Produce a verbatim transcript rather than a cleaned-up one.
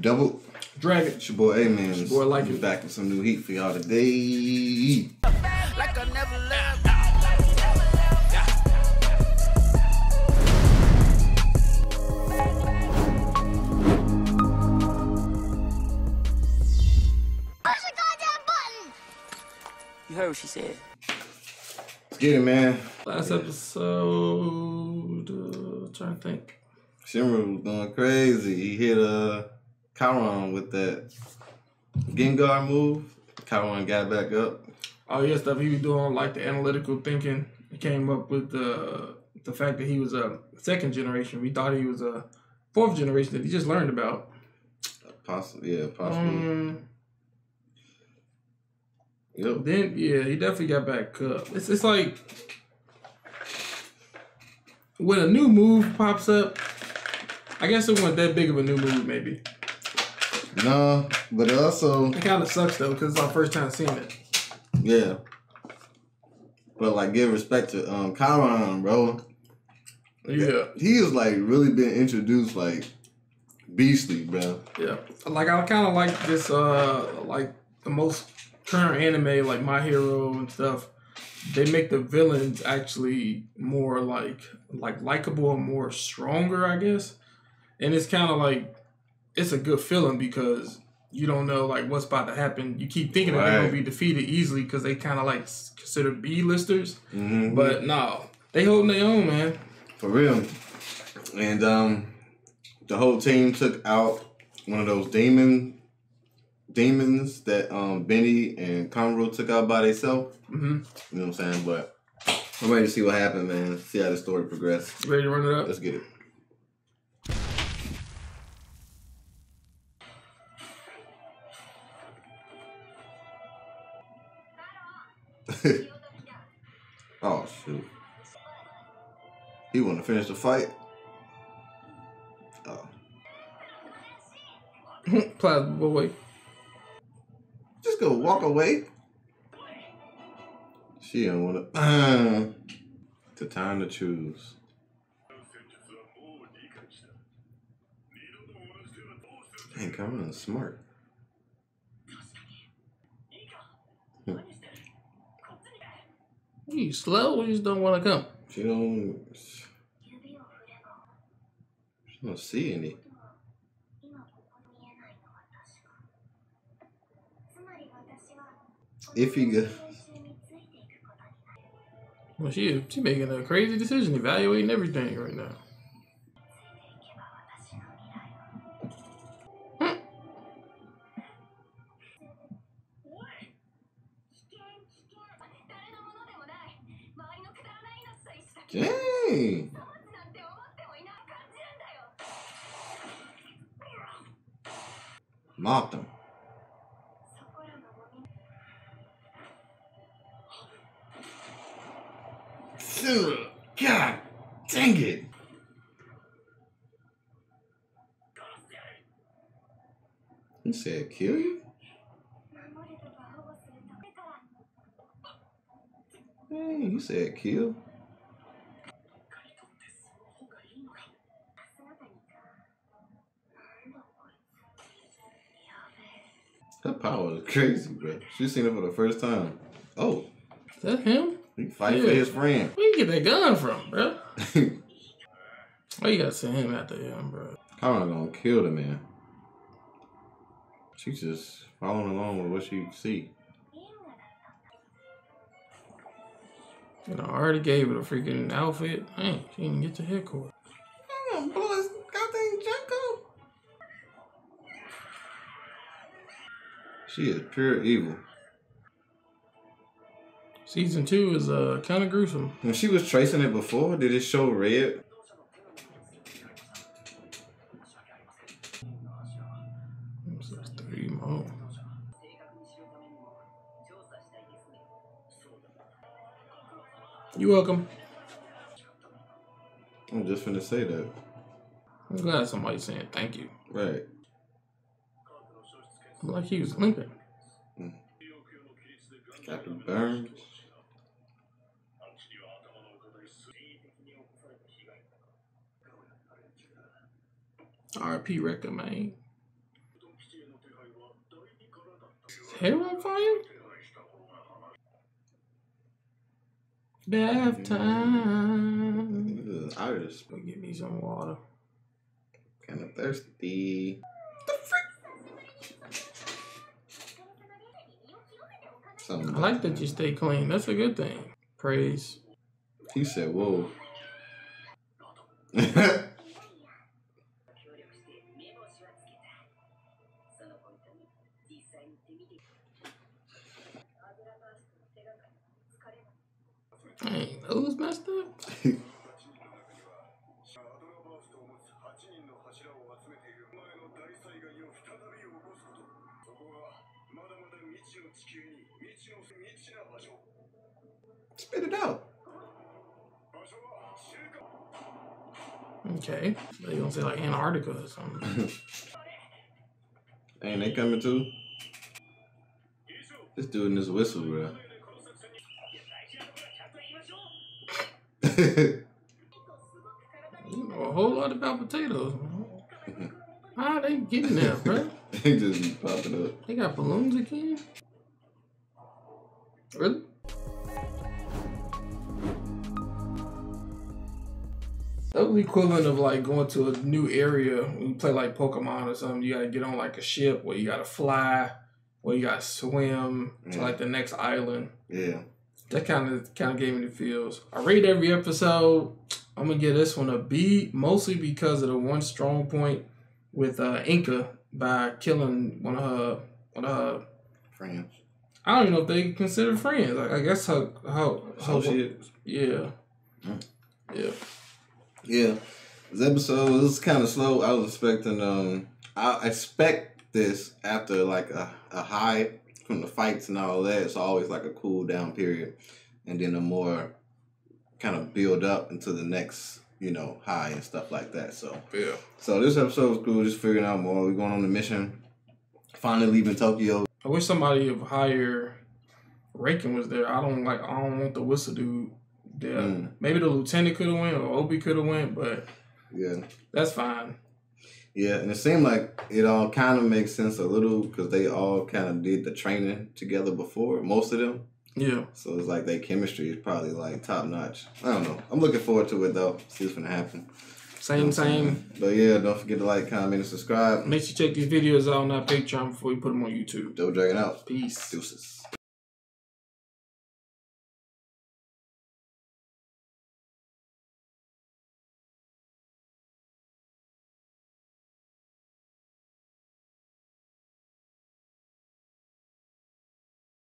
Double Dragon. It's your boy A-Man. It's your boy Like It. Back with some new heat for y'all today. Like I never left. Push the goddamn button! You heard what she said. Let's get it, man. Last episode, uh, I'm trying to think. Shimura was going crazy. He hit a... Kyron with that Gengar move. Kyron got back up. Oh yeah, stuff he was doing like the analytical thinking. He came up with the the fact that he was a second generation. We thought he was a fourth generation that he just learned about. Possibly, yeah, possibly. Um, yep. Then yeah, he definitely got back up. It's it's like when a new move pops up. I guess it wasn't that big of a new move, maybe. No, but it also... It kind of sucks, though, because it's our first time seeing it. Yeah. But, like, give respect to um, Kyron, bro. Yeah. He has, like, really been introduced, like, beastly, bro. Yeah. Like, I kind of like this, uh, like, the most current anime, like, My Hero and stuff. They make the villains actually more, like, like, likable and more stronger, I guess. And it's kind of, like... It's a good feeling because you don't know like what's about to happen. You keep thinking right. that they're gonna be defeated easily because they kind of like consider B-listers, mm-hmm. but no, they holding their own, man. For real. And um, the whole team took out one of those demon demons that um Benny and Conroe took out by themselves. Mm-hmm. You know what I'm saying? But I'm ready to see what happened, man. See how the story progresses. Ready to run it up? Let's get it. Oh shoot! He want to finish the fight. Oh, plasma boy, just go walk away. She don't want to. Uh, it's the time to choose. Dang, Kyron is smart. Hmm. You slow or you just don't want to come? She don't... She don't see any. If you go... Well, she, she making a crazy decision, evaluating everything right now. Dang. Mopped him. God dang it. He said kill you? Dang, he said kill. That power is crazy, bro. She seen it for the first time. Oh. Is that him? He fighting yeah. for his friend. Where you get that gun from, bro? Why you gotta send him after him, bro? Kyron gonna kill the man. She's just following along with what she see. And I already gave it a freaking outfit. Dang, she didn't get to headquarters. Damn, boy, it's goddamn Junko. She is pure evil. Season two is uh, kind of gruesome. When she was tracing it before, did it show red? There's three more. You're welcome. I'm just finna say that. I'm glad somebody's saying thank you. Right. Like he was limping. Mm. Captain Burns. R I P Wrecker, man. K-Rock fire? Bath time. I just want to get me some water. Kind of thirsty. The frick? Something I like that you stay clean. That's a good thing. Praise. He said, whoa. Dang, those messed up. Spit it out. Okay, so they gonna say like Antarctica or something. Ain't they coming too? This dude in his whistle, bro. You know a whole lot about potatoes. How are they getting there, bro? They just be popping up. They got balloons again? Really? That was the equivalent of like going to a new area. When you play like Pokemon or something, you gotta get on like a ship where you gotta fly, where you gotta swim yeah. to like the next island. Yeah. That kind of kind of gave me the feels. I rate every episode. I'm gonna give this one a B, mostly because of the one strong point with uh, Inca by killing one of her one of her friends. I don't even know if they consider friends. I, I guess her her, her she yeah, mm. yeah, yeah. This episode was kind of slow. I was expecting um, I expect this after like a a high. From the fights and all that, it's always like a cool down period, and then a more kind of build up into the next, you know, high and stuff like that. So yeah. So this episode was cool, just figuring out more. We're going on the mission, finally leaving Tokyo. I wish somebody of higher ranking was there. I don't like. I don't want the whistle dude there. Mm. Maybe the lieutenant could have went or Obi could have went, but yeah, that's fine. Yeah, and it seemed like it all kind of makes sense a little because they all kind of did the training together before, most of them. Yeah. So it's like their chemistry is probably like top notch. I don't know. I'm looking forward to it though. See what's gonna happen. Same, same. But yeah, don't forget to like, comment, and subscribe. Make sure you check these videos out on our Patreon before you put them on YouTube. Double Dragon out. Peace. Deuces.